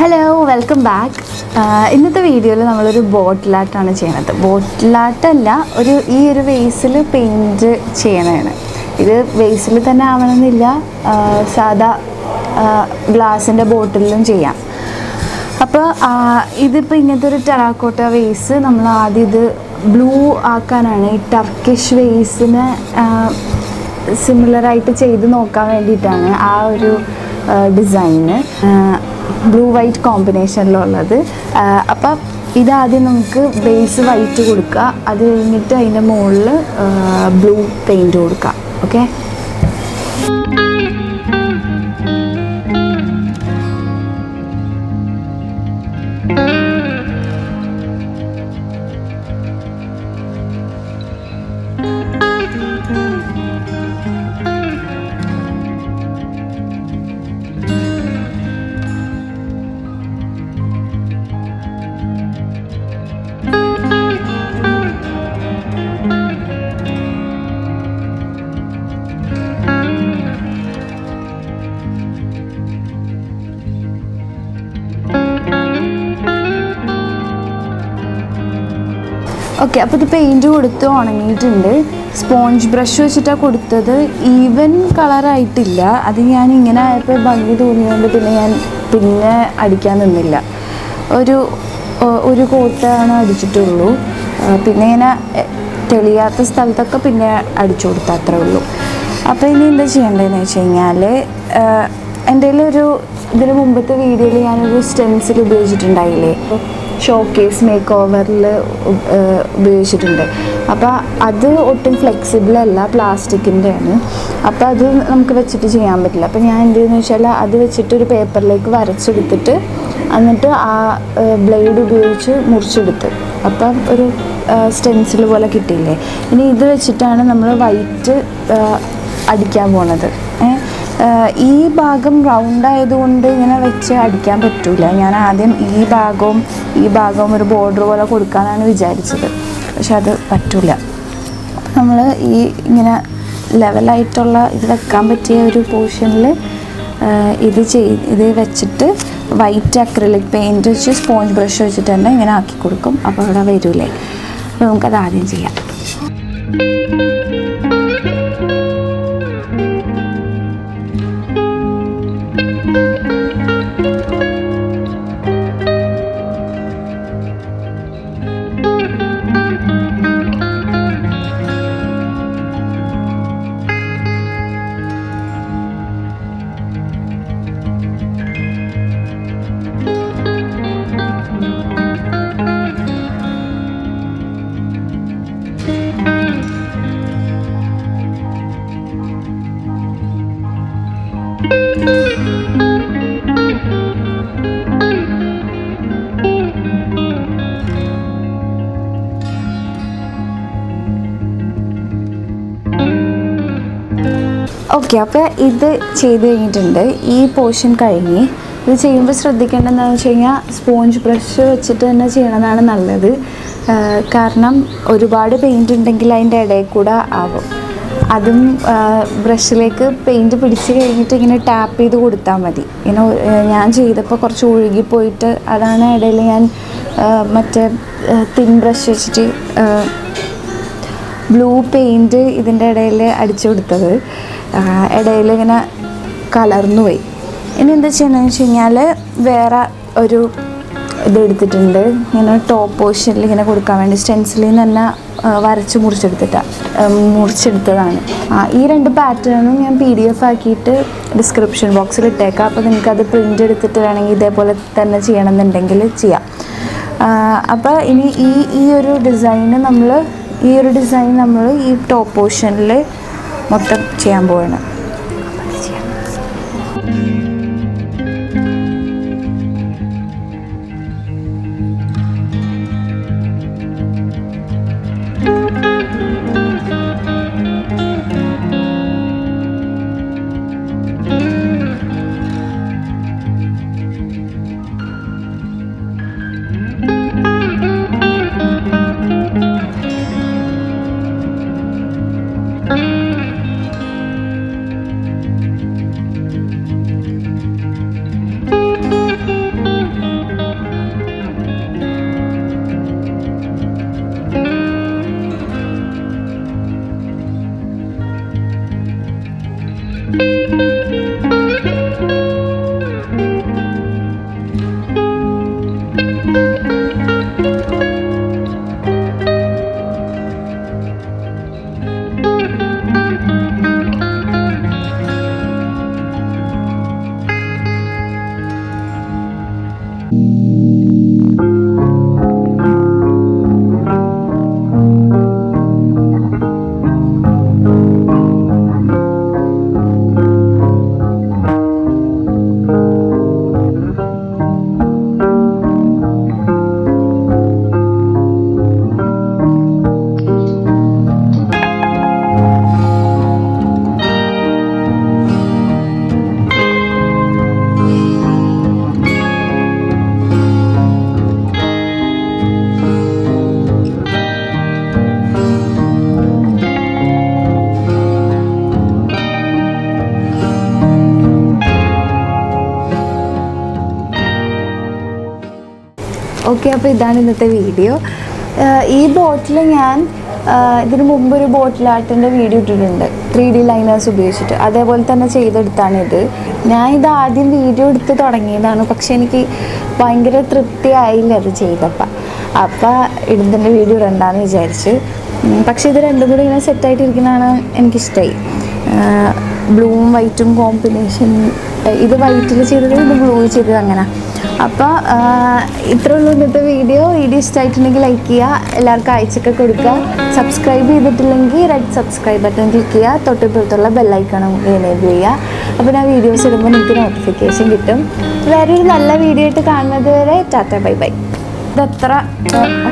Hello, welcome back. In this video, we are doing a boat art. We are doing a glass and a bottle. Blue white combination लो लादे अब इधा आदि नमक base white उड़का आदि इन्हेटा इन्हें मोल blue paint उड़का okay Okay, अब तो paint उड़ते होंगे इतने sponge brush वैसे कोड़ते थे even color आई तिल्ला अधिक यानी इंगेना ऐपे बांगी तो उन्हें उन्हें पिन्ने अड़िक्यान नहीं ला और एक कोट्टा ना अड़िचुटुलो पिन्ने ना टेलिया तो स्थल तक का पिन्ने अड़िचोड़ता त्रोलो अपने इंदर चींडे नहीं चाहिए आले इंदेले एक इधर मुंबई तो वीडियो ले यानी एक stencil बेच Showcase makeover ले बेचते हैं। अपना आधे उतने flexible नहीं, plastic इंडे हैं। अपना आधे हमको बच्चे जी यहाँ मिला। पर यहाँ इंडे ने चला आधे बच्चे टूर पेपर लेके वारत से डिटेट। अन्यथा आ blade बेचे मुर्चे डिटेट। अपना एक stencil वाला किटेल है। इन्हें इधर बच्चे टाइम नम्रा white अड़िक्या बोलना था। ये बागम राउंडा ये तो उन्हें ये ना वैसे अड़कियाँ बट्टूला याना आधे ये बागों मेरे बॉर्डर वाला कोड़का ना विचारी चलते शायद बट्टूला हमला ये ना लेवल आइट टोला इधर काम बच्चे एक पोशन ले इधर चे इधर वैसे टे वाइट एक्रेलिक पेंट जो स्पॉन्ज ब्रश जो चलता है ना ये ना आँखी कोड़कम अब हमारा वेरूले उनका दादी जी Okay, अब इधर चेदे इंटरने ये पोशन करेंगे। ये चेंज बस रद्दी करना ना चाहिए। स्पॉन्ज ब्रश चित्र ना चाहिए ना ना नल्ला दे। कारणम और बाढ़े पे इंटरने की लाइन डेड है कोड़ा आवो। आदम ब्रश लेके पेंट पड़ीसी करेंगे तो इन्हें टैप पे तो उड़ता मधी। इनो यान चाहिए तब पर कुछ उड़ेगी पॉइंट अराना डेले यान मत्ते तीन ब्रश चिटे ब्लू पेंट इधर डेले अड़चोड़ता है। ऐडेले के ना कलर नोए इन इंदर चेंज शिंगाले वेरा और जो डेढ़ तिटंडे ये ना टॉप पोशन ले के ना कोड कामेंड स्टेंसिल ना ना वारच्छ मूर्छित टा आने ये रंड पैटर्न उन्हें हम पीडीएफ आकी इटे डिस्क्रिप्शन बॉक्स ले टैग आप अगर इनका द प्रिंटेड तिटंडे आने की दे बोले तन्ना चाहिए ना नंटेंगे ले चिया अपना इन्हीं ये मतलब चेंज बोलना ओके अब इधर इन्नते वीडियो ई बोटल या इन मुंबर बोटल आर्ट वीडियो इटिट्टुंड 3D लाइनर्स उपयोगिच्चिट्टु अदेपोले तन्ने चेय्तेडुत्तानु इदु ഞാൻ ഇത് ആദ്യം വീഡിയോ എടുത്ത് തുടങ്ങിയതാണ് പക്ഷെ എനിക്ക് ഭയങ്കര തൃപ്തി ആയില്ല അത് ചെയ്തപ്പോൾ അപ്പോൾ ഇതിൻ്റെ വീഡിയോ രണ്ടാണ് വിചാരിച്ചു പക്ഷെ ഇത് രണ്ടും കൂടി ഇങ്ങനെ സെറ്റ് ആയിട്ട് ഇരിക്കുന്നതാണ് എനിക്ക് ഇഷ്ടമായി ബ്ലൂവും വൈറ്റും കോമ്പിനേഷൻ ഇത് വൈറ്റിൽ ചെയ്തതും ഇത് ബ്ലൂവിൽ ചെയ്തതും അങ്ങനെ അപ്പോൾ ഇത്രയുള്ള ഇന്നത്തെ വീഡിയോ ഇഷ്ടമായിട്ടുണ്ടെങ്കിൽ ലൈക്ക് ചെയ്യുക എല്ലാവർക്കും അയച്ചൊക്കെ കൊടുക്കുക സബ്സ്ക്രൈബ് ചെയ്തിട്ടില്ലെങ്കിൽ റെഡ് സബ്സ്ക്രൈബ് ബട്ടൺ ക്ലിക്ക് ചെയ്യുക തൊട്ടിപ്പുറത്തുള്ള ബെൽ ഐക്കണും എനേബിൾ ചെയ്യുക അപ്പോൾ ഞാൻ വീഡിയോസ് ഇടുമ്പോൾ നിങ്ങൾക്ക് നോട്ടിഫിക്കേഷൻ കിട്ടും വേറൊരു നല്ല വീഡിയോ ആയിട്ട് കാണുന്നത് വരെ ടാറ്റ ബൈ ബൈ ഇതത്ര